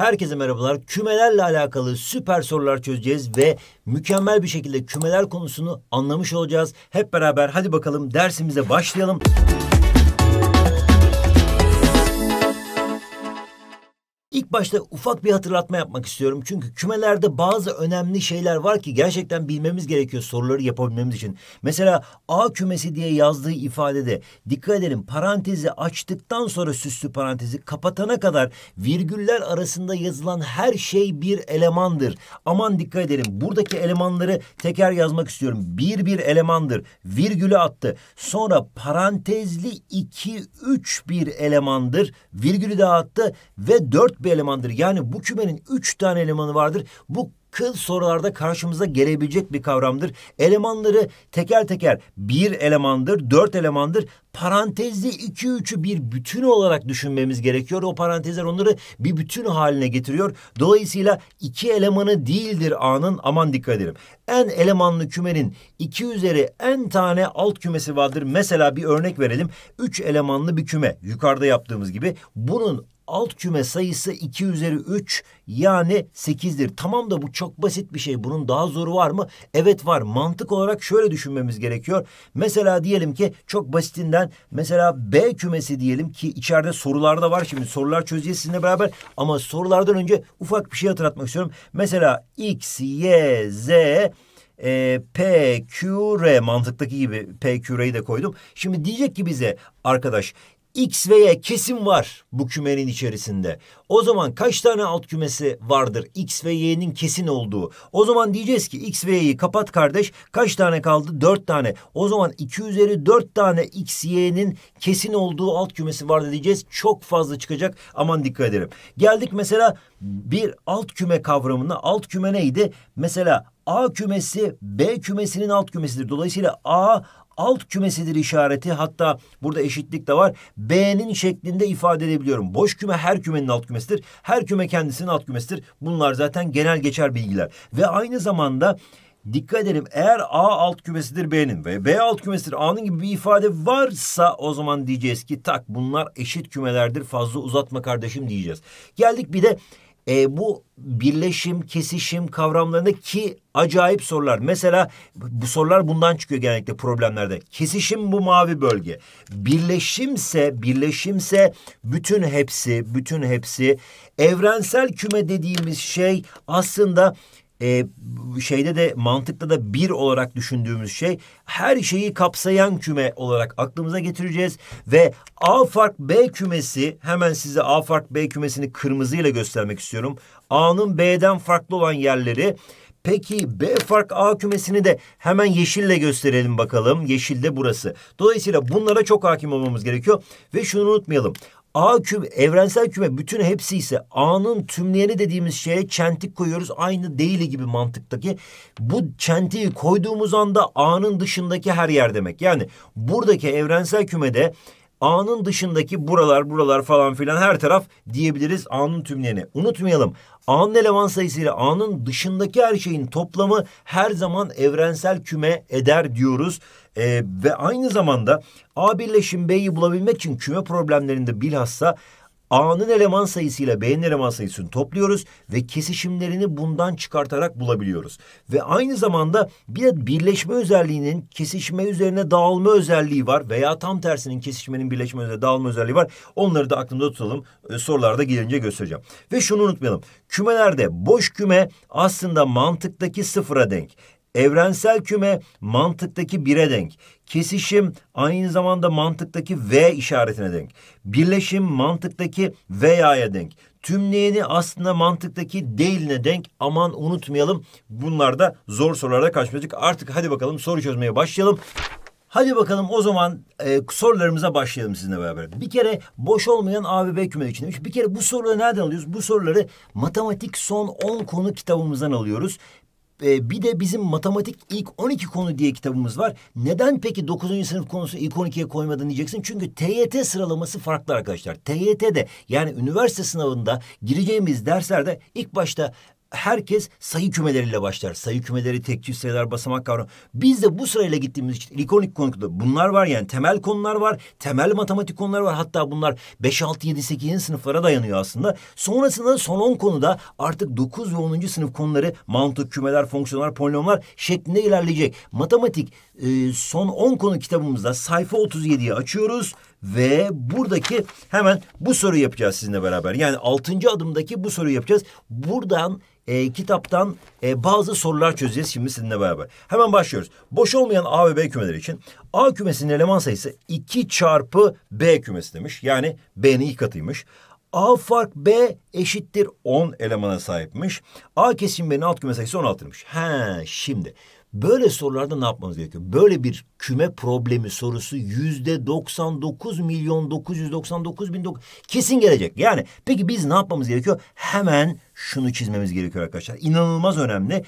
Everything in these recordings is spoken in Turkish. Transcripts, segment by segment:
Herkese merhabalar. Kümelerle alakalı süper sorular çözeceğiz ve mükemmel bir şekilde kümeler konusunu anlamış olacağız. Hep beraber hadi bakalım dersimize başlayalım. İlk başta ufak bir hatırlatma yapmak istiyorum. Çünkü kümelerde bazı önemli şeyler var ki gerçekten bilmemiz gerekiyor soruları yapabilmemiz için. Mesela A kümesi diye yazdığı ifadede dikkat edelim, parantezi açtıktan sonra süslü parantezi kapatana kadar virgüller arasında yazılan her şey bir elemandır. Aman dikkat edelim, buradaki elemanları teker yazmak istiyorum. Bir elemandır. Virgülü attı. Sonra parantezli 2, 3 bir elemandır. Virgülü daha attı ve 4 bir elemandır. Yani bu kümenin 3 tane elemanı vardır. Bu kıl sorularda karşımıza gelebilecek bir kavramdır. Elemanları teker teker 1 elemandır, 4 elemandır. Parantezli 2-3'ü bir bütün olarak düşünmemiz gerekiyor. O parantezler onları bir bütün haline getiriyor. Dolayısıyla 2 elemanı değildir A'nın. Aman dikkat edelim. En elemanlı kümenin 2 üzeri n tane alt kümesi vardır. Mesela bir örnek verelim. 3 elemanlı bir küme. Yukarıda yaptığımız gibi. Bunun alt küme sayısı 2 üzeri 3, yani 8'dir. Tamam da bu çok basit bir şey. Bunun daha zoru var mı? Evet var. Mantık olarak şöyle düşünmemiz gerekiyor. Mesela diyelim ki çok basitinden, mesela B kümesi diyelim ki içeride sorularda var. Şimdi sorular çözeceğiz sizinle beraber ama sorulardan önce ufak bir şey hatırlatmak istiyorum. Mesela X, Y, Z, P, Q, R mantıktaki gibi P, Q, R'yi de koydum. Şimdi diyecek ki bize arkadaş, X ve Y kesin var bu kümenin içerisinde. O zaman kaç tane alt kümesi vardır X ve Y'nin kesin olduğu? O zaman diyeceğiz ki X ve Y'yi kapat kardeş. Kaç tane kaldı? 4 tane. O zaman 2 üzeri 4 tane X, Y'nin kesin olduğu alt kümesi vardır diyeceğiz. Çok fazla çıkacak. Aman dikkat edelim. Geldik mesela bir alt küme kavramına. Alt küme neydi? Mesela A kümesi B kümesinin alt kümesidir. Dolayısıyla A alt kümesidir işareti, hatta burada eşitlik de var. B'nin şeklinde ifade edebiliyorum. Boş küme her kümenin alt kümesidir. Her küme kendisinin alt kümesidir. Bunlar zaten genel geçer bilgiler. Ve aynı zamanda dikkat edelim, eğer A alt kümesidir B'nin ve B alt kümesidir A'nın gibi bir ifade varsa o zaman diyeceğiz ki tak, bunlar eşit kümelerdir. Fazla uzatma kardeşim diyeceğiz. Geldik bir de bu birleşim, kesişim kavramlarındaki acayip sorular. Mesela bu sorular bundan çıkıyor genellikle problemlerde. Kesişim bu mavi bölge. Birleşimse bütün hepsi. Evrensel küme dediğimiz şey aslında şeyde de mantıkta da bir olarak düşündüğümüz şey, her şeyi kapsayan küme olarak aklımıza getireceğiz. Ve A fark B kümesi, hemen size A fark B kümesini kırmızıyla göstermek istiyorum. A'nın B'den farklı olan yerleri. Peki B fark A kümesini de hemen yeşille gösterelim bakalım. Yeşil de burası. Dolayısıyla bunlara çok hakim olmamız gerekiyor. Ve şunu unutmayalım. A küme, evrensel küme bütün hepsi ise A'nın tümleyeni dediğimiz şeye çentik koyuyoruz. Aynı değil gibi mantıktaki. Bu çentiği koyduğumuz anda A'nın dışındaki her yer demek. Yani buradaki evrensel kümede A'nın dışındaki buralar falan filan her taraf diyebiliriz A'nın tümleyeni. Unutmayalım, A'nın eleman sayısı ile A'nın dışındaki her şeyin toplamı her zaman evrensel küme eder diyoruz. Ve aynı zamanda A birleşim B'yi bulabilmek için küme problemlerinde bilhassa A'nın eleman sayısıyla B'nin eleman sayısını topluyoruz ve kesişimlerini bundan çıkartarak bulabiliyoruz. Ve aynı zamanda bir birleşme özelliğinin kesişme üzerine dağılma özelliği var veya tam tersinin kesişmenin birleşme üzerine dağılma özelliği var. Onları da aklımda tutalım. Sorularda gelince göstereceğim. Ve şunu unutmayalım. Kümelerde boş küme aslında mantıktaki 0'a denk. Evrensel küme mantıktaki 1'e denk. Kesişim aynı zamanda mantıktaki V işaretine denk. Birleşim mantıktaki V'ye denk. Tümleyeni aslında mantıktaki değiline denk. Aman unutmayalım. Bunlar da zor sorularda karşılaştık. Artık hadi bakalım soru çözmeye başlayalım. Hadi bakalım o zaman sorularımıza başlayalım sizinle beraber. Bir kere boş olmayan A ve B kümeleri için demiş. Bir kere bu soruları nereden alıyoruz? Bu soruları matematik son 10 konu kitabımızdan alıyoruz. Bir de bizim matematik ilk 12 konu diye kitabımız var. Neden peki 9. sınıf konusu ilk 12'ye koymadın diyeceksin. Çünkü TYT sıralaması farklı arkadaşlar. TYT'de yani üniversite sınavında gireceğimiz derslerde ilk başta herkes sayı kümeleriyle başlar. Sayı kümeleri, tek çift sayılar, basamak kavramı. Biz de bu sırayla gittiğimiz için ilk 12 konuda bunlar var, yani temel konular var. Temel matematik konuları var. Hatta bunlar 5, 6, 7, 8. sınıflara dayanıyor aslında. Sonrasında son 10 konuda artık 9 ve 10. sınıf konuları mantık, kümeler, fonksiyonlar, polinomlar şeklinde ilerleyecek. Matematik son 10 konu kitabımızda sayfa 37'yi açıyoruz. Ve buradaki hemen bu soruyu yapacağız sizinle beraber. Yani 6. adımdaki bu soruyu yapacağız. Buradan kitaptan bazı sorular çözeceğiz şimdi sizinle beraber. Hemen başlıyoruz. Boş olmayan A ve B kümeleri için A kümesinin eleman sayısı 2 çarpı B kümesi demiş. Yani B'nin ilk katıymış. A fark B eşittir 10 elemana sahipmiş. A kesim B'nin alt küme sayısı 16'ymış. He, şimdi böyle sorularda ne yapmamız gerekiyor? Böyle bir küme problemi sorusu %99.999.000 kesin gelecek. Yani peki biz ne yapmamız gerekiyor? Hemen şunu çizmemiz gerekiyor arkadaşlar. İnanılmaz önemli.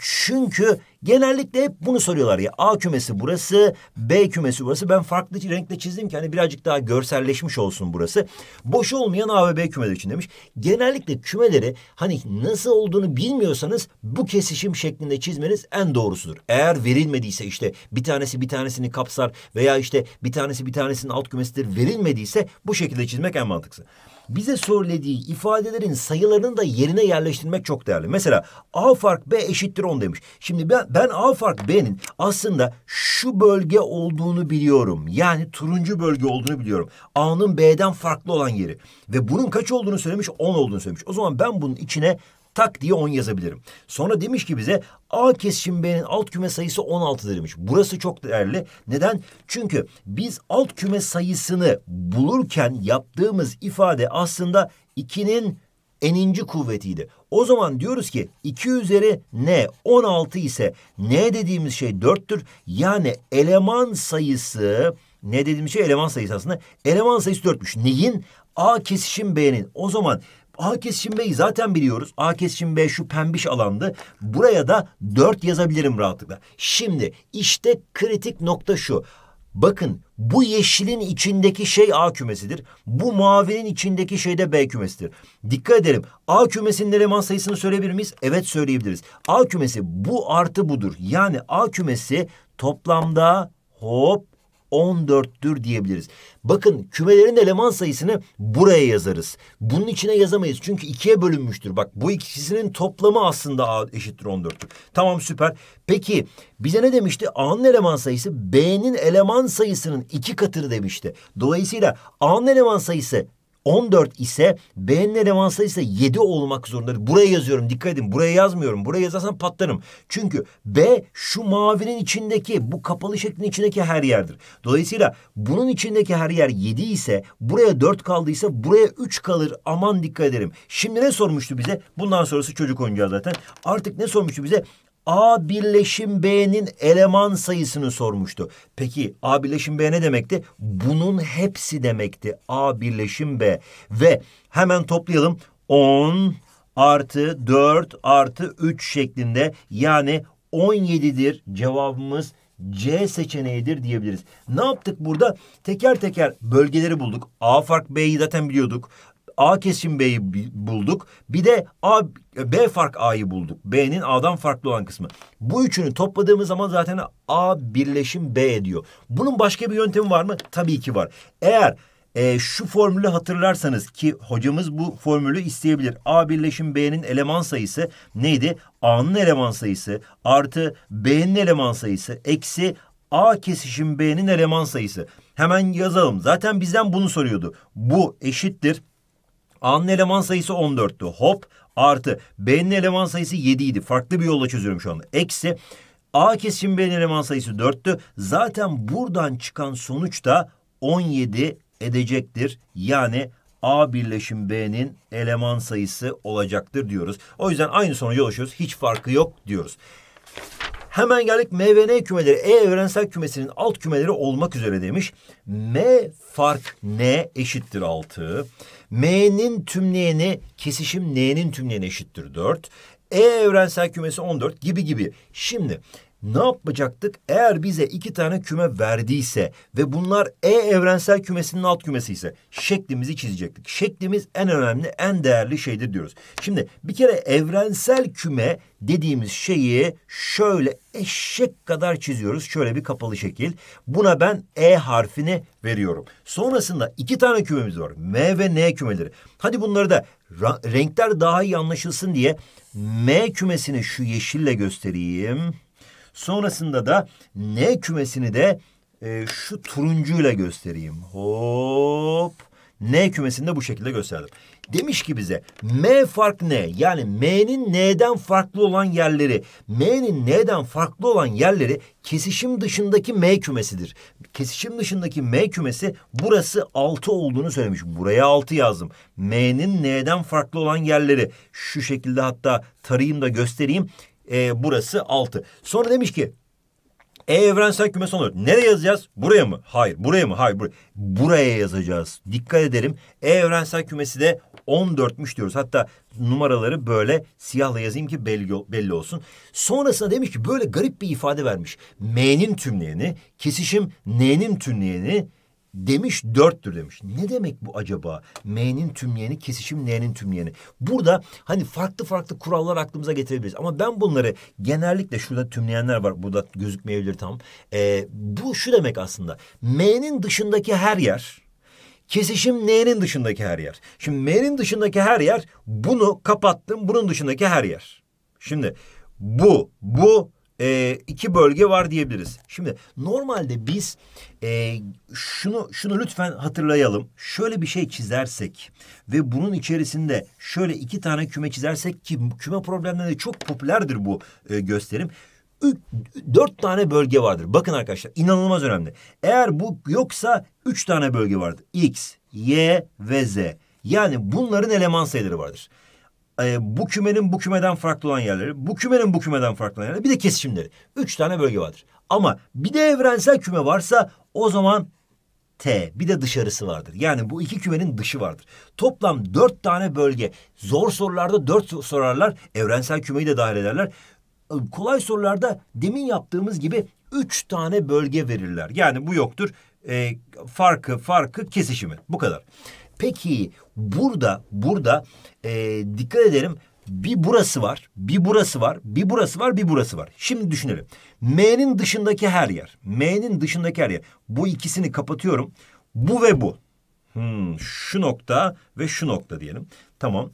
Çünkü genellikle hep bunu soruyorlar ya. A kümesi burası, B kümesi burası. Ben farklı renkle çizdim ki hani birazcık daha görselleşmiş olsun burası. Boş olmayan A ve B kümeleri için demiş. Genellikle kümeleri hani nasıl olduğunu bilmiyorsanız bu kesişim şeklinde çizmeniz en doğrusudur. Eğer verilmediyse işte bir tanesi bir tanesini kapsar veya işte bir tanesi bir tanesinin alt kümesidir verilmediyse bu şekilde çizmek en mantıklısı. Bize söylediği ifadelerin sayılarını da yerine yerleştirmek çok değerli. Mesela A fark B eşittir 10 demiş. Şimdi ben A fark B'nin aslında şu bölge olduğunu biliyorum. Yani turuncu bölge olduğunu biliyorum. A'nın B'den farklı olan yeri. Ve bunun kaç olduğunu söylemiş? 10 olduğunu söylemiş. O zaman ben bunun içine tak diye 10 yazabilirim. Sonra demiş ki bize A kesişim B'nin alt küme sayısı 16 demiş. Burası çok değerli. Neden? Çünkü biz alt küme sayısını bulurken yaptığımız ifade aslında 2'nin n'inci kuvvetiydi. O zaman diyoruz ki 2 üzeri n 16 ise n dediğimiz şey 4'tür. Yani eleman sayısı, n dediğimiz şey eleman sayısı aslında. Eleman sayısı 4'müş. Neyin? A kesişim B'nin. O zaman A kesişim B'yi zaten biliyoruz. A kesişim B şu pembiş alandı. Buraya da 4 yazabilirim rahatlıkla. Şimdi işte kritik nokta şu. Bakın bu yeşilin içindeki şey A kümesidir. Bu mavinin içindeki şey de B kümesidir. Dikkat edelim. A kümesinin eleman sayısını söyleyebilir miyiz? Evet, söyleyebiliriz. A kümesi bu artı budur. Yani A kümesi toplamda 14'tür diyebiliriz. Bakın kümelerin eleman sayısını buraya yazarız. Bunun içine yazamayız. Çünkü 2'ye bölünmüştür. Bak bu ikisinin toplamı aslında A eşittir 14'tür. Tamam, süper. Peki bize ne demişti? A'nın eleman sayısı B'nin eleman sayısının 2 katıdır demişti. Dolayısıyla A'nın eleman sayısı 14 ise B'nin eleman sayısı 7 olmak zorunda. Buraya yazıyorum. Dikkat edin. Buraya yazmıyorum. Buraya yazarsam patlarım. Çünkü B şu mavinin içindeki, bu kapalı şeklin içindeki her yerdir. Dolayısıyla bunun içindeki her yer 7 ise, buraya 4 kaldıysa buraya 3 kalır. Aman dikkat edelim. Şimdi ne sormuştu bize? Bundan sonrası çocuk oyuncağı zaten. Artık ne sormuştu bize? A birleşim B'nin eleman sayısını sormuştu. Peki A birleşim B ne demekti? Bunun hepsi demekti. A birleşim B. Ve hemen toplayalım. 10 artı 4 artı 3 şeklinde, yani 17'dir cevabımız. C seçeneğidir diyebiliriz. Ne yaptık burada? Teker teker bölgeleri bulduk. A fark B'yi zaten biliyorduk. A kesişim B'yi bulduk. Bir de B fark A'yı bulduk. B'nin A'dan farklı olan kısmı. Bu üçünü topladığımız zaman zaten A birleşim B ediyor. Bunun başka bir yöntemi var mı? Tabii ki var. Eğer şu formülü hatırlarsanız, ki hocamız bu formülü isteyebilir. A birleşim B'nin eleman sayısı neydi? A'nın eleman sayısı artı B'nin eleman sayısı eksi A kesişim B'nin eleman sayısı. Hemen yazalım. Zaten bizden bunu soruyordu. Bu eşittir. A'nın eleman sayısı 14'tü. Hop, artı B'nin eleman sayısı 7 idi. Farklı bir yolla çözüyorum şu anda. Eksi A kesişim B'nin eleman sayısı 4'tü. Zaten buradan çıkan sonuç da 17 edecektir. Yani A birleşim B'nin eleman sayısı olacaktır diyoruz. O yüzden aynı sonuca ulaşıyoruz. Hiç farkı yok diyoruz. Hemen geldik M ve N kümeleri. E evrensel kümesinin alt kümeleri olmak üzere demiş. M fark N eşittir 6. M'nin tümleyeni kesişim N'nin tümleyeni eşittir 4. E evrensel kümesi 14 gibi gibi. Şimdi ne yapacaktık? Eğer bize iki tane küme verdiyse ve bunlar evrensel kümesinin alt kümesi ise şeklimizi çizecektik. Şeklimiz en önemli, en değerli şeydir diyoruz. Şimdi bir kere evrensel küme dediğimiz şeyi şöyle eşek kadar çiziyoruz. Şöyle bir kapalı şekil. Buna ben E harfini veriyorum. Sonrasında iki tane kümemiz var. M ve N kümeleri. Hadi bunları da renkler daha iyi anlaşılsın diye M kümesini şu yeşille göstereyim. Sonrasında da N kümesini de şu turuncuyla göstereyim. Hop. N kümesini de bu şekilde gösterdim. Demiş ki bize M fark N, yani M'nin N'den farklı olan yerleri. M'nin N'den farklı olan yerleri kesişim dışındaki M kümesidir. Kesişim dışındaki M kümesi burası 6 olduğunu söylemiş. Buraya 6 yazdım. M'nin N'den farklı olan yerleri şu şekilde, hatta tarayayım da göstereyim. Burası 6. Sonra demiş ki evrensel kümesi olur. Nereye yazacağız? Buraya mı? Hayır. Buraya mı? Hayır. Buraya yazacağız. Dikkat edelim. Evrensel kümesi de 14'müş diyoruz. Hatta numaraları böyle siyahla yazayım ki belli olsun. Sonrasında demiş ki böyle garip bir ifade vermiş. M'nin tümleyeni, kesişim N'nin tümleyeni demiş 4'tür demiş. Ne demek bu acaba? M'nin tümleyeni, kesişim N'nin tümleyeni. Burada hani farklı farklı kurallar aklımıza getirebiliriz. Ama ben bunları genellikle, şurada tümleyenler var. Burada gözükmeyebilir tam. Bu şu demek aslında. M'nin dışındaki her yer, kesişim N'nin dışındaki her yer. Şimdi M'nin dışındaki her yer, bunu kapattım. Bunun dışındaki her yer. Şimdi bu iki bölge var diyebiliriz. Şimdi normalde biz şunu lütfen hatırlayalım. Şöyle bir şey çizersek ve bunun içerisinde şöyle iki tane küme çizersek, ki küme problemlerinde çok popülerdir bu gösterim. 4 tane bölge vardır. Bakın arkadaşlar, inanılmaz önemli. Eğer bu yoksa 3 tane bölge vardır. X, Y ve Z. Yani bunların eleman sayıları vardır. Bu kümenin bu kümeden farklı olan yerleri, bu kümenin bu kümeden farklı olan yerleri, bir de kesişimleri. 3 tane bölge vardır. Ama bir de evrensel küme varsa o zaman T, bir de dışarısı vardır. Yani bu iki kümenin dışı vardır. Toplam 4 tane bölge. Zor sorularda 4 sorarlar. Evrensel kümeyi de dahil ederler. Kolay sorularda demin yaptığımız gibi 3 tane bölge verirler. Yani bu yoktur. Farkı kesişimi. Bu kadar. Peki burada dikkat edelim, bir burası var, bir burası var, bir burası var, bir burası var. Şimdi düşünelim. M'nin dışındaki her yer. M'nin dışındaki her yer. Bu ikisini kapatıyorum. Bu ve bu. Şu nokta ve şu nokta diyelim. Tamam.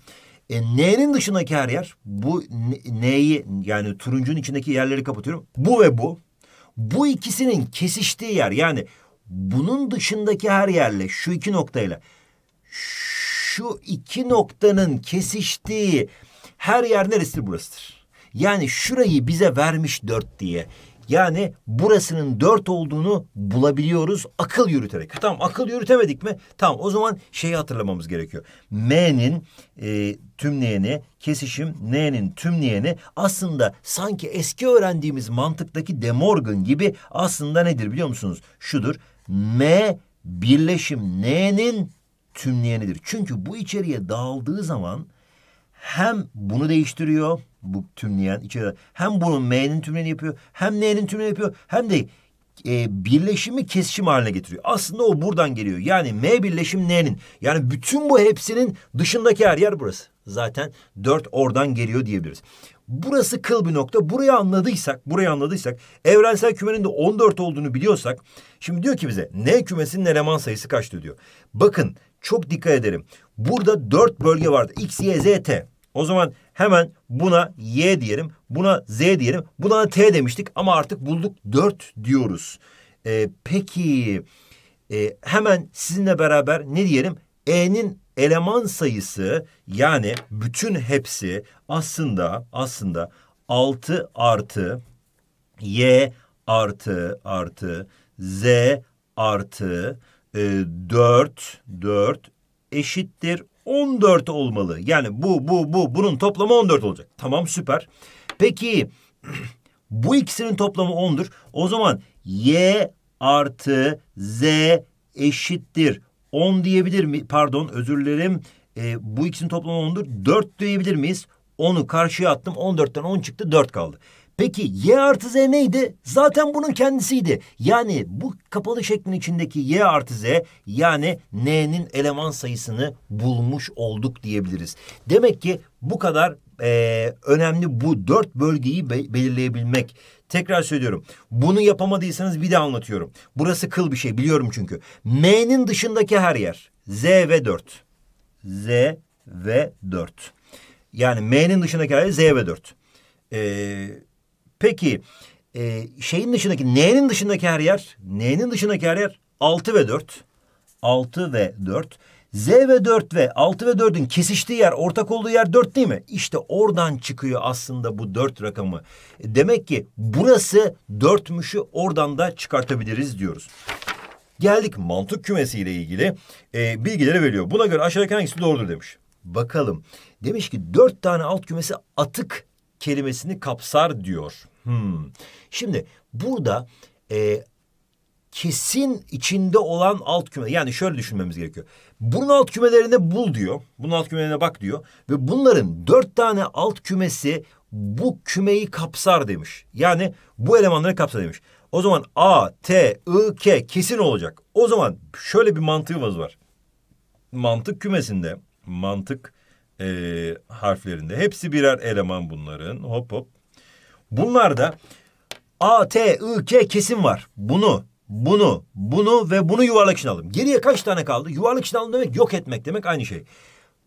N'nin dışındaki her yer. Bu N'yi, yani turuncunun içindeki yerleri kapatıyorum. Bu ve bu. Bu ikisinin kesiştiği yer, yani bunun dışındaki her yerle şu iki noktayla şu iki noktanın kesiştiği her yer neresidir? Burasıdır. Yani şurayı bize vermiş 4 diye. Yani burasının 4 olduğunu bulabiliyoruz akıl yürüterek. Tamam, akıl yürütemedik mi? Tamam, o zaman şeyi hatırlamamız gerekiyor. M'nin tümleyeni, kesişim N'nin tümleyeni aslında sanki eski öğrendiğimiz mantıktaki De Morgan gibi aslında nedir biliyor musunuz? Şudur. M birleşim N'nin tümleyenidir. Çünkü bu içeriye dağıldığı zaman hem bunu değiştiriyor, bu tümleyen içeriye, hem bunun M'nin tümleyeni yapıyor, hem N'nin tümleyeni yapıyor, hem de birleşimi kesişim haline getiriyor. Aslında o buradan geliyor. Yani M birleşim N'nin. Yani bütün bu hepsinin dışındaki her yer burası. Zaten 4 oradan geliyor diyebiliriz. Burası kıl bir nokta. Burayı anladıysak, evrensel kümenin de 14 olduğunu biliyorsak, şimdi diyor ki bize N kümesinin eleman sayısı kaçtı diyor. Bakın çok dikkat edelim. Burada 4 bölge vardı. X, Y, Z, T. O zaman hemen buna Y diyelim, buna Z diyelim, buna T demiştik ama artık bulduk, 4 diyoruz. Peki hemen sizinle beraber ne diyelim? E'nin eleman sayısı, yani bütün hepsi aslında 6 artı Y artı Z artı 4 eşittir 14 olmalı. Yani bunun toplamı 14 olacak. Tamam, süper. Peki bu ikisinin toplamı 10'dur. O zaman Y artı Z eşittir 10 diyebilir mi? Pardon, özür dilerim. Bu ikisinin toplamı 10'dur. 4 diyebilir miyiz? 10'u karşıya attım. 14'ten 10 çıktı. 4 kaldı. Peki y artı z neydi? Zaten bunun kendisiydi. Yani bu kapalı şeklin içindeki y artı z, yani n'nin eleman sayısını bulmuş olduk diyebiliriz. Demek ki bu kadar önemli bu dört bölgeyi belirleyebilmek. Tekrar söylüyorum. Bunu yapamadıysanız bir daha anlatıyorum. Burası kıl bir şey, biliyorum çünkü. M'nin dışındaki her yer. Z ve 4. Z ve 4. Yani M'nin dışındaki her yer Z ve 4. Peki şeyin dışındaki, N'nin dışındaki her yer. N'nin dışındaki her yer 6 ve 4. 6 ve 4. Z ve 4 ve 6 ve 4'ün kesiştiği yer, ortak olduğu yer 4 değil mi? İşte oradan çıkıyor aslında bu 4 rakamı. Demek ki burası 4'müşü oradan da çıkartabiliriz diyoruz. Geldik mantık kümesiyle ilgili bilgileri veriyor. Buna göre aşağıdaki hangisi doğrudur demiş. Bakalım. Demiş ki 4 tane alt kümesi atık kelimesini kapsar diyor. Şimdi burada kesin içinde olan alt küme, yani şöyle düşünmemiz gerekiyor. Bunun alt kümelerine bul diyor. Bunun alt kümelerine bak diyor. Ve bunların 4 tane alt kümesi bu kümeyi kapsar demiş. Yani bu elemanları kapsar demiş. O zaman A, T, I, K kesin olacak. O zaman şöyle bir mantığımız var. Mantık kümesinde, mantık harflerinde hepsi birer eleman bunların. Hop hop. Bunlarda A, T, I, K kesin var. Bunu ve bunu yuvarlak içine alalım. Geriye kaç tane kaldı? Yuvarlak içine alalım demek yok etmek demek, aynı şey.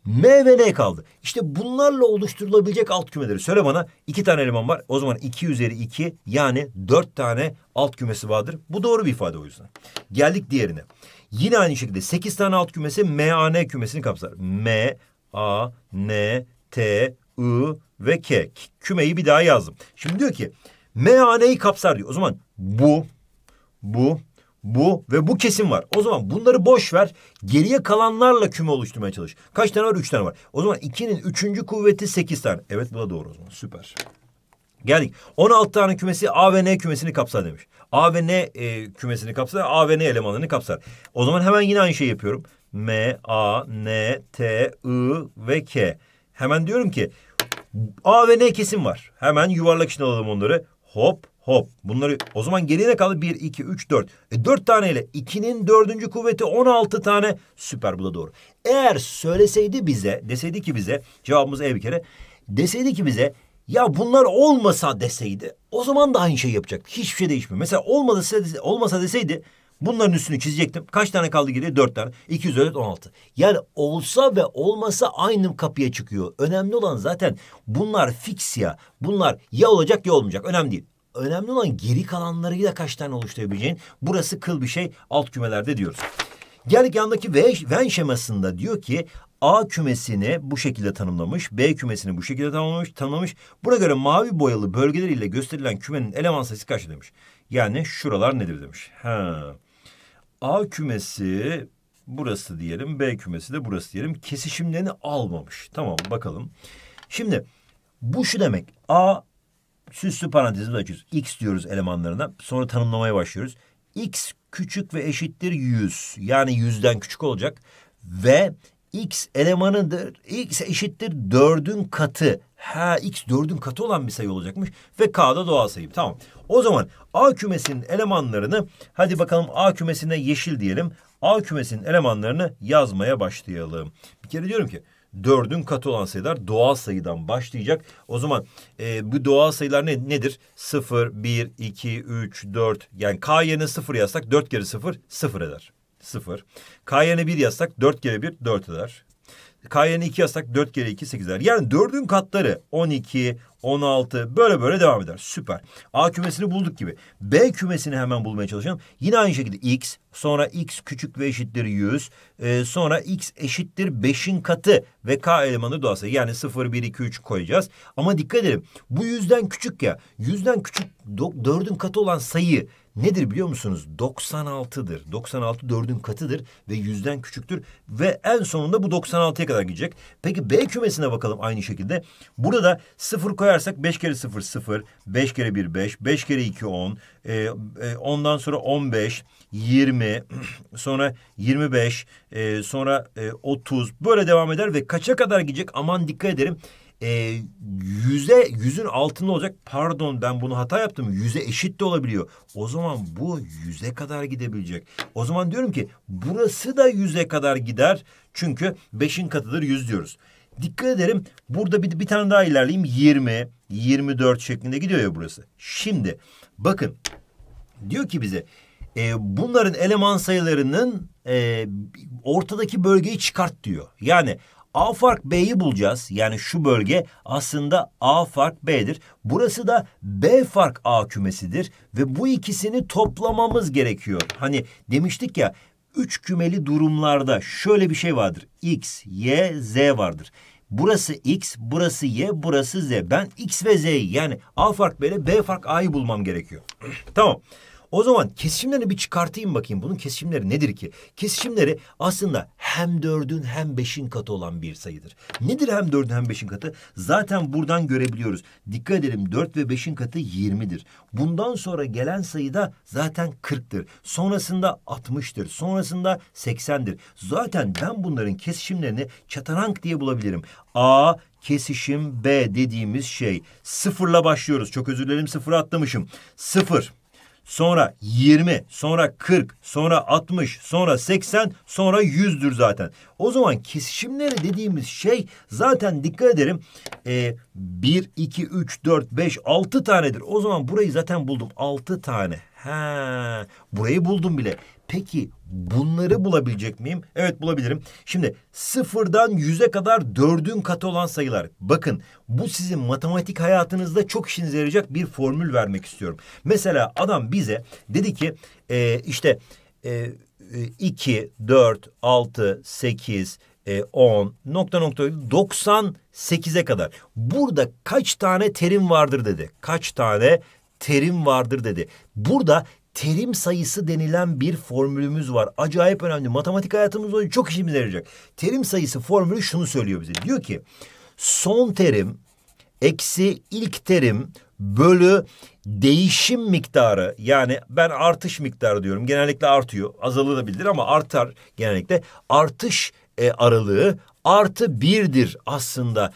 M ve N kaldı. İşte bunlarla oluşturulabilecek alt kümeleri. Söyle bana, 2 tane eleman var. O zaman 2 üzeri 2, yani 4 tane alt kümesi vardır. Bu doğru bir ifade o yüzden. Geldik diğerine. Yine aynı şekilde 8 tane alt kümesi M, A, N kümesini kapsar. M, A, N, T, I ve K. Kümeyi bir daha yazdım. Şimdi diyor ki M, A, N'yi kapsar diyor. O zaman bu ve bu kesin var. O zaman bunları boş ver. Geriye kalanlarla küme oluşturmaya çalış. Kaç tane var? 3 tane var. O zaman 2'nin 3. kuvveti 8 tane. Evet, bu da doğru o zaman. Süper. Geldik. 16 tane kümesi A ve N kümesini kapsar demiş. A ve N kümesini kapsar. A ve N elemanlarını kapsar. O zaman hemen yine aynı şeyi yapıyorum. M, A, N, T, I ve K. Hemen diyorum ki A ve N kesin var. Hemen yuvarlak içine alalım onları. Hop. Hop, bunları o zaman geriye ne kaldı? 1, 2, 3, 4. 4 taneyle 2'nin 4. kuvveti 16 tane. Süper, bu da doğru. Eğer söyleseydi bize, deseydi ki bize, cevabımız E bir kere. Deseydi ki bize, ya bunlar olmasa deseydi, o zaman da aynı şey yapacaktık. Hiçbir şey değişmiyor. Mesela olmasa deseydi, bunların üstünü çizecektim. Kaç tane kaldı geriye? 4 tane. 2 üzeri 16. Yani olsa ve olmasa aynı kapıya çıkıyor. Önemli olan zaten bunlar fix ya. Bunlar ya olacak ya olmayacak. Önemli değil. Önemli olan geri kalanları da kaç tane oluşturabileceğin. Burası kıl bir şey, alt kümelerde diyoruz. Geldik yandaki Venn şemasında, diyor ki A kümesini bu şekilde tanımlamış. B kümesini bu şekilde tanımlamış. Buna göre mavi boyalı bölgeleriyle gösterilen kümenin eleman sayısı kaç demiş. Yani şuralar nedir demiş. A kümesi burası diyelim. B kümesi de burası diyelim. Kesişimlerini almamış. Tamam, bakalım. Şimdi bu şu demek. A süslü parantezimizi açıyoruz. X diyoruz elemanlarına. Sonra tanımlamaya başlıyoruz. X küçük ve eşittir 100. Yani 100'den küçük olacak. Ve X elemanıdır. X eşittir 4'ün katı. X 4'ün katı olan bir sayı olacakmış. Ve K'da doğal sayı. Tamam. O zaman A kümesinin elemanlarını, hadi bakalım A kümesine yeşil diyelim. A kümesinin elemanlarını yazmaya başlayalım. Bir kere diyorum ki 4'ün katı olan sayılar doğal sayıdan başlayacak. O zaman bu doğal sayılar nedir? 0, 1, 2, 3, 4. Yani K yerine 0 yazsak 4 kere 0, 0 eder. 0. K yerine 1 yazsak 4 kere 1, 4 eder. K yerine 2 yazsak 4 kere 2, 8 eder. Yani 4'ün katları 12, 16 böyle devam eder. Süper. A kümesini bulduk gibi. B kümesini hemen bulmaya çalışalım. Yine aynı şekilde X. Sonra X küçük ve eşittir 100. Sonra X eşittir 5'in katı. Ve K elemanı doğal sayı. Yani 0, 1, 2, 3 koyacağız. Ama dikkat edelim. Bu 100'den küçük ya. 100'den küçük 4'ün katı olan sayı nedir biliyor musunuz? 96'dır. 96 4'ün katıdır ve 100'den küçüktür. Ve en sonunda bu 96'ya kadar gidecek. Peki B kümesine bakalım aynı şekilde. Burada da 0 koyarsak 5 kere 0 0, 5 kere 1 5, 5 kere 2 10, ondan sonra 15, 20, sonra 25, sonra 30 böyle devam eder ve kaça kadar gidecek? Aman dikkat edelim. yüzün altında olacak. Pardon, ben bunu hata yaptım. 100'e eşit de olabiliyor. O zaman bu 100'e kadar gidebilecek. O zaman diyorum ki burası da 100'e kadar gider. Çünkü 5'in katıdır 100 diyoruz. Dikkat ederim, burada bir tane daha ilerleyeyim. 20, 24 şeklinde gidiyor ya burası. Şimdi bakın, diyor ki bize bunların eleman sayılarının ortadaki bölgeyi çıkart diyor. Yani A fark B'yi bulacağız. Yani şu bölge aslında A fark B'dir. Burası da B fark A kümesidir. Ve bu ikisini toplamamız gerekiyor. Hani demiştik ya, üç kümeli durumlarda şöyle bir şey vardır. X, Y, Z vardır. Burası X, burası Y, burası Z. Ben X ve Z'yi, yani A fark B'yle B fark A'yı bulmam gerekiyor. Tamam. O zaman kesişimlerini bir çıkartayım bakayım. Bunun kesişimleri nedir ki? Kesişimleri aslında hem 4'ün hem 5'in katı olan bir sayıdır. Nedir hem 4'ün hem 5'in katı? Zaten buradan görebiliyoruz. Dikkat edelim, 4 ve 5'in katı 20'dir. Bundan sonra gelen sayı da zaten 40'tır. Sonrasında 60'tır. Sonrasında 80'dir. Zaten ben bunların kesişimlerini çatarank diye bulabilirim. A kesişim B dediğimiz şey. Sıfırla başlıyoruz. Çok özür dilerim, sıfırı atlamışım. Sıfır. Sonra 20, sonra 40, sonra 60, sonra 80, sonra 100'dür zaten. O zaman kesişimleri dediğimiz şey zaten, dikkat edelim, 1, 2, 3, 4, 5, 6 tanedir. O zaman burayı zaten buldum. 6 tane. Ha, burayı buldum bile. Peki bunları bulabilecek miyim? Evet, bulabilirim. Şimdi sıfırdan 100'e kadar 4'ün katı olan sayılar. Bakın, bu sizin matematik hayatınızda çok işinize yarayacak bir formül vermek istiyorum. Mesela adam bize dedi ki işte 2, 4, 6, 8, 10, nokta nokta 98'e kadar. Burada kaç tane terim vardır dedi. Kaç tane terim vardır dedi. Burada terim sayısı denilen bir formülümüz var. Acayip önemli. Matematik hayatımızda çok işimize yarayacak. Terim sayısı formülü şunu söylüyor bize. Diyor ki son terim eksi ilk terim bölü değişim miktarı. Yani ben artış miktarı diyorum. Genellikle artıyor. Azalabilir ama artar genellikle. Artış aralığı artı birdir aslında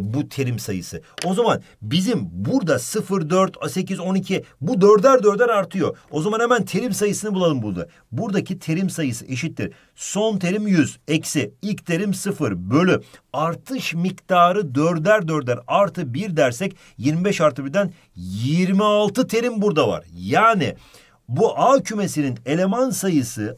bu terim sayısı. O zaman bizim burada 0, 4, 8, 12 bu dörder artıyor. O zaman hemen terim sayısını bulalım burada. Buradaki terim sayısı eşittir. Son terim 100 eksi ilk terim 0 bölü artış miktarı dörder artı 1 dersek 25 artı 1'den 26 terim burada var. Yani bu A kümesinin eleman sayısı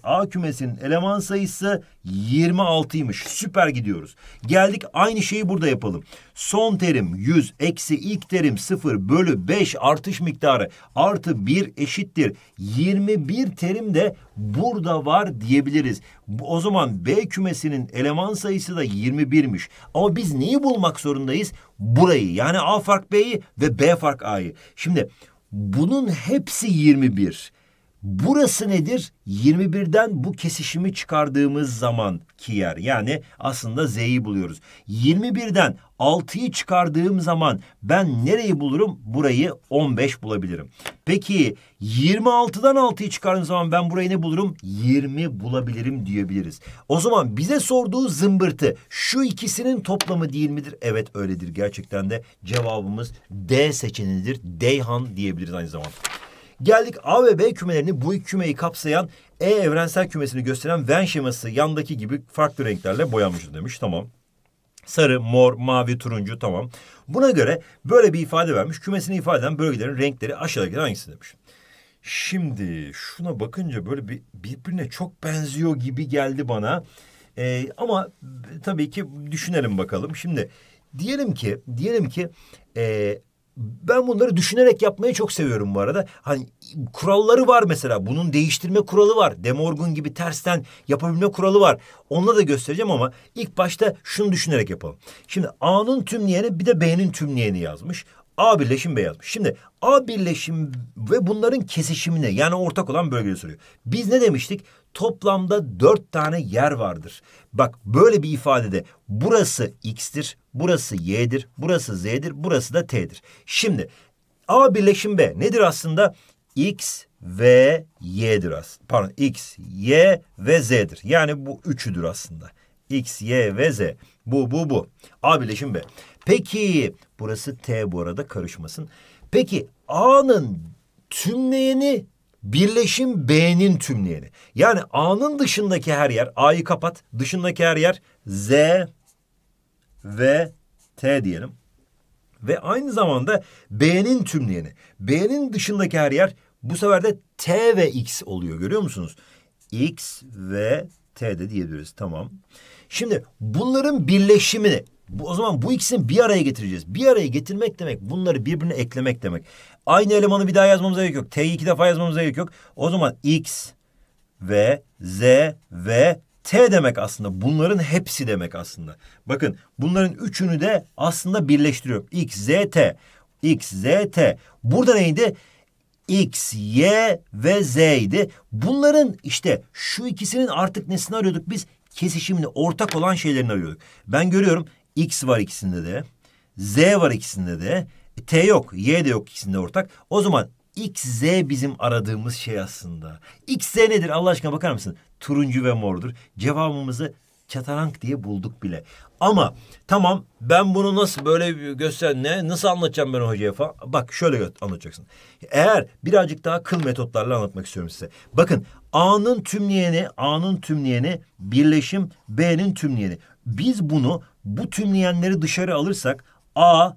26'ymış. Süper gidiyoruz. Geldik, aynı şeyi burada yapalım. Son terim 100 eksi ilk terim 0 bölü 5 artış miktarı artı 1 eşittir. 21 terim de burada var diyebiliriz. O zaman B kümesinin eleman sayısı da 21'miş. Ama biz neyi bulmak zorundayız? Burayı, yani A fark B'yi ve B fark A'yı. Şimdi bunun hepsi 21. Burası nedir? 21'den bu kesişimi çıkardığımız zamanki yer. Yani aslında Z'yi buluyoruz. 21'den 6'yı çıkardığım zaman ben nereyi bulurum? Burayı 15 bulabilirim. Peki 26'dan 6'yı çıkardığım zaman ben burayı ne bulurum? 20 bulabilirim diyebiliriz. O zaman bize sorduğu zımbırtı şu ikisinin toplamı değil midir? Evet, öyledir. Gerçekten de cevabımız D seçeneğidir. Ceyhan diyebiliriz aynı zamanda. Geldik A ve B kümelerini, bu iki kümeyi kapsayan E evrensel kümesini gösteren Venn şeması, yandaki gibi farklı renklerle boyanmıştır demiş. Tamam. Sarı, mor, mavi, turuncu, tamam. Buna göre böyle bir ifade vermiş. Kümesini ifade eden bölgelerin renkleri aşağıdakiler hangisi demiş. Şimdi şuna bakınca böyle birbirine çok benziyor gibi geldi bana. Ama tabii ki düşünelim bakalım. Şimdi diyelim ki ben bunları düşünerek yapmayı çok seviyorum bu arada. Hani kuralları var mesela. Bunun değiştirme kuralı var. De Morgan gibi tersten yapabilme kuralı var. Onunla da göstereceğim ama ilk başta şunu düşünerek yapalım. Şimdi A'nın tümleyeni bir de B'nin tümleyeni yazmış. A birleşim B yazmış. Şimdi A birleşim ve bunların kesişimine, yani ortak olan bölgeyi soruyor. Biz ne demiştik? Toplamda 4 tane yer vardır. Bak, böyle bir ifadede burası X'tir, burası Y'dir, burası Z'dir, burası da T'dir. Şimdi A birleşim B nedir aslında? X ve Y'dir aslında. Pardon, X, Y ve Z'dir. Yani bu üçüdür aslında. X, Y ve Z. Bu. A birleşim B. Peki burası T bu arada, karışmasın. Peki A'nın tümleyeni birleşim B'nin tümleyeni. Yani A'nın dışındaki her yer, A'yı kapat, dışındaki her yer Z ve T diyelim. Ve aynı zamanda B'nin tümleyeni. B'nin dışındaki her yer bu sefer de T ve X oluyor, görüyor musunuz? X ve T de diyebiliriz, tamam. Şimdi bunların birleşimini, o zaman bu ikisini bir araya getireceğiz. Bir araya getirmek demek bunları birbirine eklemek demek. Aynı elemanı bir daha yazmamıza gerek yok. T'yi iki defa yazmamıza gerek yok. O zaman X ve Z ve T demek aslında. Bunların hepsi demek aslında. Bakın bunların üçünü de aslında birleştiriyorum. X, Z, T. X, Z, T. Burada neydi? X, Y ve Z idi. Bunların işte şu ikisinin artık nesini arıyorduk biz? Kesişimini, ortak olan şeylerini arıyorduk. Ben görüyorum X var ikisinde de. Z var ikisinde de. T yok. Y de yok ikisinde ortak. O zaman X, Z bizim aradığımız şey aslında. X, Z nedir? Allah aşkına bakar mısın? Turuncu ve mordur. Cevabımızı çatarank diye bulduk bile. Ama tamam, ben bunu nasıl böyle göster, ne nasıl anlatacağım ben hocaya falan. Bak şöyle anlatacaksın. Eğer birazcık daha kıl metotlarla anlatmak istiyorum size. Bakın A'nın tümleyeni, A'nın tümleyeni birleşim B'nin tümleyeni. Biz bunu, bu tümleyenleri dışarı alırsak A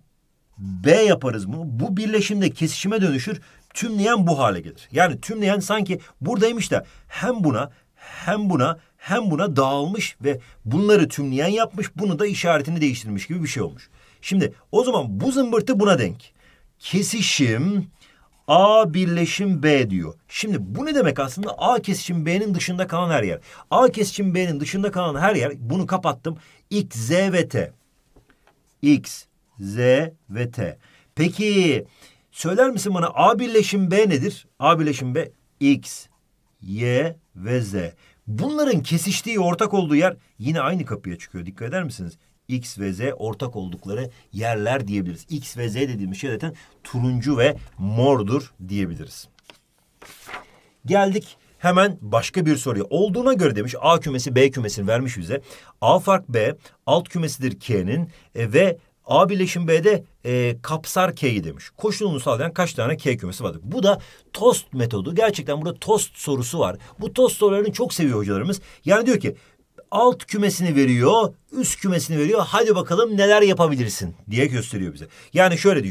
B yaparız bunu. Bu birleşimde kesişime dönüşür. Tümleyen bu hale gelir. Yani tümleyen sanki buradaymış da hem buna hem buna hem buna dağılmış ve bunları tümleyen yapmış, bunu da işaretini değiştirmiş gibi bir şey olmuş. Şimdi o zaman bu zımbırtı buna denk. Kesişim A birleşim B diyor. Şimdi bu ne demek aslında? A kesişim B'nin dışında kalan her yer. A kesişim B'nin dışında kalan her yer. Bunu kapattım. X, Z ve T. X, Z ve T. Peki söyler misin bana A birleşim B nedir? A birleşim B X, Y ve Z. Bunların kesiştiği, ortak olduğu yer yine aynı kapıya çıkıyor. Dikkat eder misiniz? X ve Z ortak oldukları yerler diyebiliriz. X ve Z dediğimiz şey zaten turuncu ve mordur diyebiliriz. Geldik hemen başka bir soruya. Olduğuna göre demiş, A kümesi B kümesini vermiş bize. A fark B alt kümesidir K'nin ve A birleşim B'de kapsar K'yi demiş. Koşulunu sağlayan kaç tane K kümesi vardır? Bu da tost metodu. Gerçekten burada tost sorusu var. Bu tost sorularını çok seviyor hocalarımız. Yani diyor ki alt kümesini veriyor, üst kümesini veriyor. Hadi bakalım neler yapabilirsin diye gösteriyor bize. Yani şöyle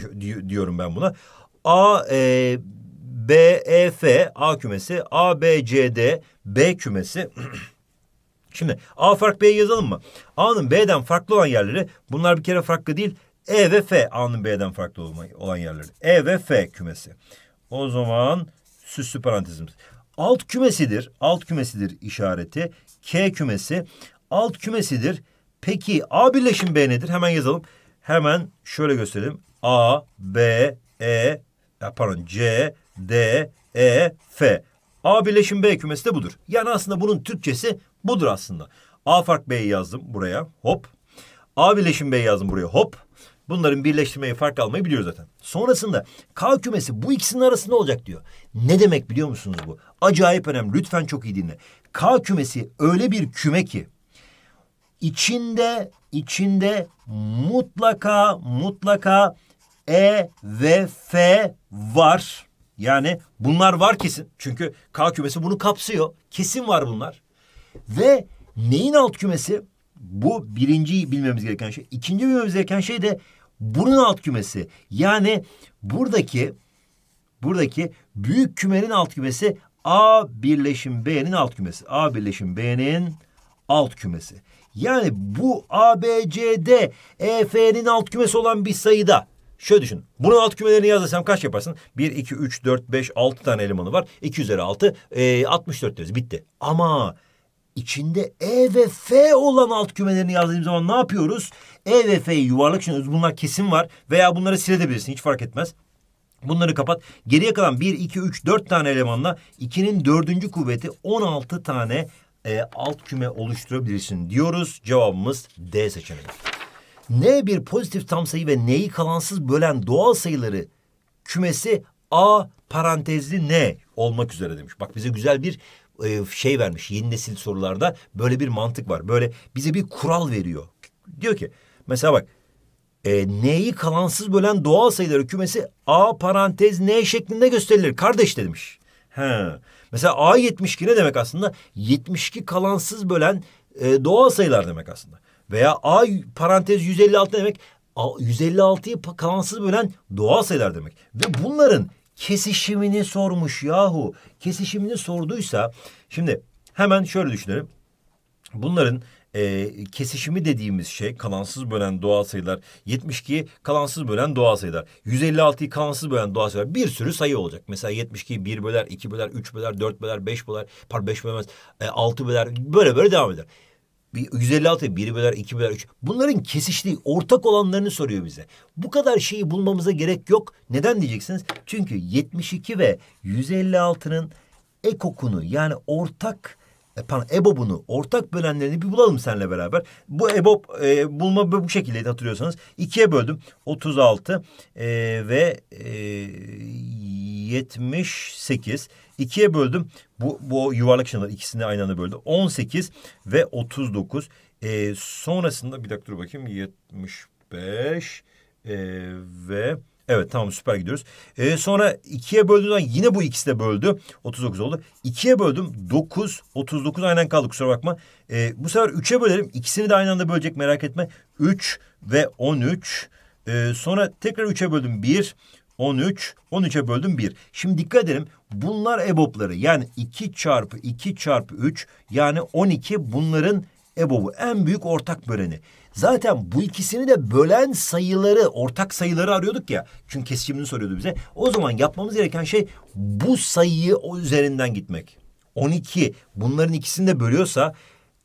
diyorum ben buna. A, B, E, F, A kümesi. A, B, C, D, B kümesi. Şimdi A fark B'yi yazalım mı? A'nın B'den farklı olan yerleri, bunlar bir kere farklı değil. E ve F, A'nın B'den farklı olan yerleri. E ve F kümesi. O zaman süslü parantezimiz. Alt kümesidir. Alt kümesidir işareti. K kümesi. Alt kümesidir. Peki A birleşim B nedir? Hemen yazalım. Hemen şöyle gösterelim. A, B, E, pardon C, D, E, F. A birleşim B kümesi de budur. Yani aslında bunun Türkçesi budur aslında. A fark B'yi yazdım buraya. Hop. A birleşim B'yi yazdım buraya. Hop. Bunların birleştirmeyi, fark almayı biliyoruz zaten. Sonrasında K kümesi bu ikisinin arasında olacak diyor. Ne demek biliyor musunuz bu? Acayip önemli. Lütfen çok iyi dinle. K kümesi öyle bir küme ki içinde mutlaka E ve F var. Yani bunlar var kesin. Çünkü K kümesi bunu kapsıyor. Kesin var bunlar. Ve neyin alt kümesi? Bu birinci bilmemiz gereken şey. İkinci bilmemiz gereken şey de bunun alt kümesi. Yani buradaki büyük kümenin alt kümesi A birleşim B'nin alt kümesi. A birleşim B'nin alt kümesi. Yani bu A, B, C, D, E, F'nin alt kümesi olan bir sayıda. Şöyle düşün. Bunun alt kümelerini yazsam kaç yaparsın? 1, 2, 3, 4, 5, 6 tane elemanı var. 2 üzeri 6, 64 deriz. Bitti. Ama içinde E ve F olan alt kümelerini yazdığım zaman ne yapıyoruz? E ve F'yi yuvarlak için, bunlar kesin var. Veya bunları silebilirsin. Hiç fark etmez. Bunları kapat. Geriye kalan 1, 2, 3, 4 tane elemanla 2'nin 4. kuvveti 16 tane alt küme oluşturabilirsin diyoruz. Cevabımız D seçeneği. N bir pozitif tam sayı ve N'yi kalansız bölen doğal sayıları kümesi A parantezli N olmak üzere demiş. Bak bize güzel bir şey vermiş. Yeni nesil sorularda böyle bir mantık var. Böyle bize bir kural veriyor. Diyor ki mesela bak n'yi kalansız bölen doğal sayıları kümesi a parantez n şeklinde gösterilir. Kardeş demiş. He. Mesela a 72 ne demek aslında? 72 kalansız bölen doğal sayılar demek aslında. Veya a parantez 156 ne demek? 156'yı kalansız bölen doğal sayılar demek. Ve bunların kesişimini sormuş yahu. Kesişimini sorduysa şimdi hemen şöyle düşünelim. Bunların kesişimi dediğimiz şey kalansız bölen doğal sayılar. 72'yi kalansız bölen doğal sayılar. 156'yı kalansız bölen doğal sayılar. Bir sürü sayı olacak. Mesela 72'yi 1 böler, 2 böler, 3 böler, 4 böler, 5 böler, pardon 5 bölmez, 6 böler, böyle böyle devam eder. 156'yı 1 böler, 2 böler, 3. Bunların kesiştiği ortak olanlarını soruyor bize. Bu kadar şeyi bulmamıza gerek yok. Neden diyeceksiniz? Çünkü 72 ve 156'nın ekokunu yani ortak EBOB'unu, ortak bölenlerini bir bulalım seninle beraber. Bu EBOB bulma bu şekilde hatırlıyorsanız. 2'ye böldüm. 36 ve 78. 2'ye böldüm. Bu yuvarlak şunlar ikisini aynı anda böldüm. 18 ve 39. Sonrasında bir dakika dur bakayım. 75 ve... Evet tamam süper gidiyoruz. Sonra 2'ye böldüğüm zaman yine bu ikisi de böldü. 39 oldu. 2'ye böldüm 9. 39 aynen kaldı kusura bakma. Bu sefer 3'e bölelim. İkisini de aynı anda bölecek merak etme. 3 ve 13. Sonra tekrar 3'e böldüm 1. 13. 13'e böldüm 1. Şimdi dikkat edelim. Bunlar EBOB'ları. Yani 2 çarpı 2 çarpı 3. Yani 12 bunların EBOB'u. En büyük ortak böleni. Zaten bu ikisini de bölen sayıları, ortak sayıları arıyorduk ya. Çünkü kesişimini soruyordu bize. O zaman yapmamız gereken şey bu sayıyı o üzerinden gitmek. 12 bunların ikisini de bölüyorsa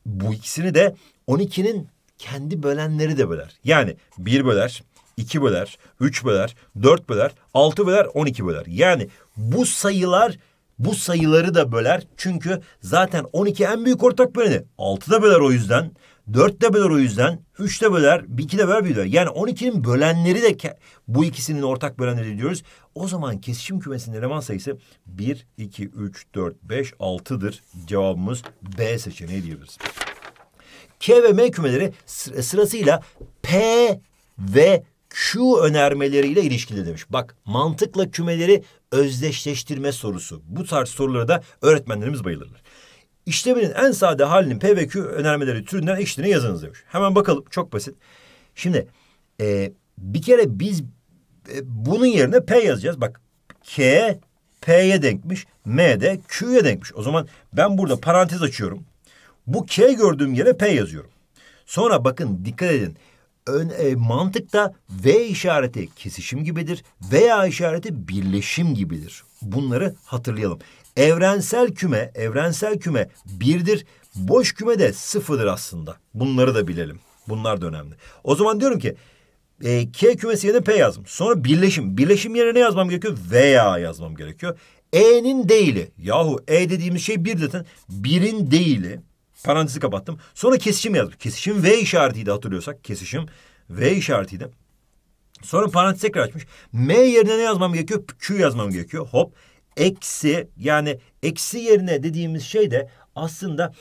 bu ikisini de 12'nin kendi bölenleri de böler. Yani 1 böler, 2 böler, 3 böler, 4 böler, 6 böler, 12 böler. Yani bu sayılar... Bu sayıları da böler. Çünkü zaten 12 en büyük ortak böleni. 6 da böler o yüzden. 4 de böler o yüzden. 3 de böler. 2 de böler. 1 de böler. Yani 12'nin bölenleri de bu ikisinin ortak bölenleri diyoruz. O zaman kesişim kümesinin eleman sayısı 1, 2, 3, 4, 5, 6'dır. Cevabımız B seçeneği diyebiliriz. K ve M kümeleri sırasıyla P ve Q önermeleriyle ilişkili demiş. Bak mantıkla kümeleri özdeşleştirme sorusu. Bu tarz sorulara da öğretmenlerimiz bayılırlar. İşleminin en sade halinin P ve Q önermeleri türünden eşliğine yazınız demiş. Hemen bakalım çok basit. Şimdi bir kere biz bunun yerine P yazacağız. Bak K P'ye denkmiş. M de Q'ye denkmiş. O zaman ben burada parantez açıyorum. Bu K gördüğüm yere P yazıyorum. Sonra bakın dikkat edin. Mantıkta V işareti kesişim gibidir. Veya işareti birleşim gibidir. Bunları hatırlayalım. Evrensel küme 1'dir. Boş küme de 0'dır aslında. Bunları da bilelim. Bunlar da önemli. O zaman diyorum ki K kümesi yerine P yazdım. Sonra birleşim. Birleşim yerine ne yazmam gerekiyor? Veya yazmam gerekiyor. E'nin değili. Yahu E dediğimiz şey 1 zaten. 1'in değili. Parantezi kapattım. Sonra kesişim yazdım. Kesişim V işaretiydi hatırlıyorsak. Kesişim V işaretiydi. Sonra parantez tekrar açmış. M yerine ne yazmam gerekiyor? Q yazmam gerekiyor. Hop. Eksi yani eksi yerine dediğimiz şey de aslında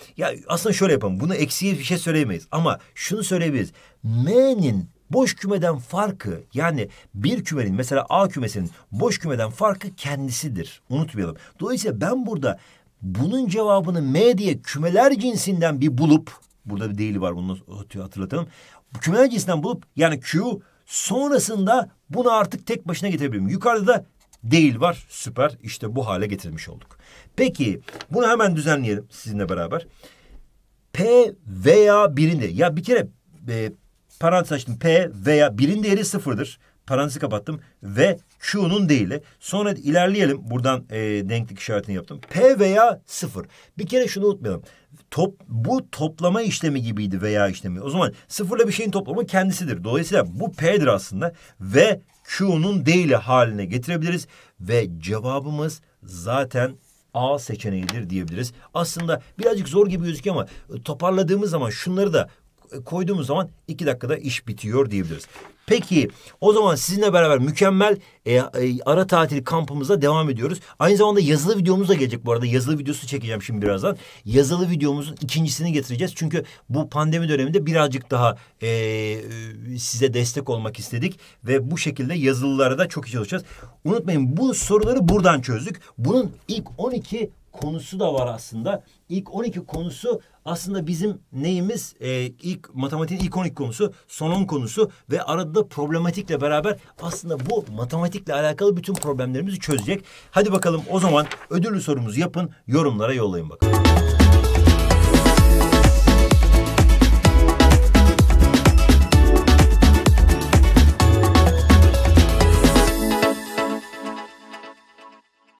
şöyle yapalım. Bunu eksiye bir şey söyleyemeyiz. Ama şunu söyleyebiliriz. M'nin boş kümeden farkı yani bir kümenin mesela A kümesinin boş kümeden farkı kendisidir. Unutmayalım. Dolayısıyla ben burada bunun cevabını M diye kümeler cinsinden bir bulup... Burada bir değili var bunu hatırlatalım. Kümeler cinsinden bulup yani Q sonrasında bunu artık tek başına getirebilirim. Yukarıda da değil var. Süper. İşte bu hale getirmiş olduk. Peki bunu hemen düzenleyelim sizinle beraber. P veya birinde. Ya bir kere parantez açtım. P veya birin değeri 0'dır. Parantezi kapattım ve Q'nun değili. Sonra ilerleyelim. Buradan denklik işaretini yaptım. P veya 0. Bir kere şunu unutmayalım. Bu toplama işlemi gibiydi veya işlemi. O zaman sıfırla bir şeyin toplamı kendisidir. Dolayısıyla bu P'dir aslında. Ve Q'nun değili haline getirebiliriz. Ve cevabımız zaten A seçeneğidir diyebiliriz. Aslında birazcık zor gibi gözüküyor ama toparladığımız zaman şunları da koyduğumuz zaman 2 dakikada iş bitiyor diyebiliriz. Peki o zaman sizinle beraber mükemmel ara tatil kampımıza devam ediyoruz. Aynı zamanda yazılı videomuz da gelecek bu arada. Yazılı videosu çekeceğim şimdi birazdan. Yazılı videomuzun ikincisini getireceğiz. Çünkü bu pandemi döneminde birazcık daha size destek olmak istedik. Ve bu şekilde yazılılara da çok iyi çalışacağız. Unutmayın bu soruları buradan çözdük. Bunun ilk 12 konusu da var aslında. İlk 12 konusu aslında bizim neyimiz? İlk matematiğin ilk 12 konusu, son 10 konusu ve arada da problematikle beraber aslında bu matematikle alakalı bütün problemlerimizi çözecek. Hadi bakalım o zaman ödüllü sorumuzu yapın, yorumlara yollayın bakalım.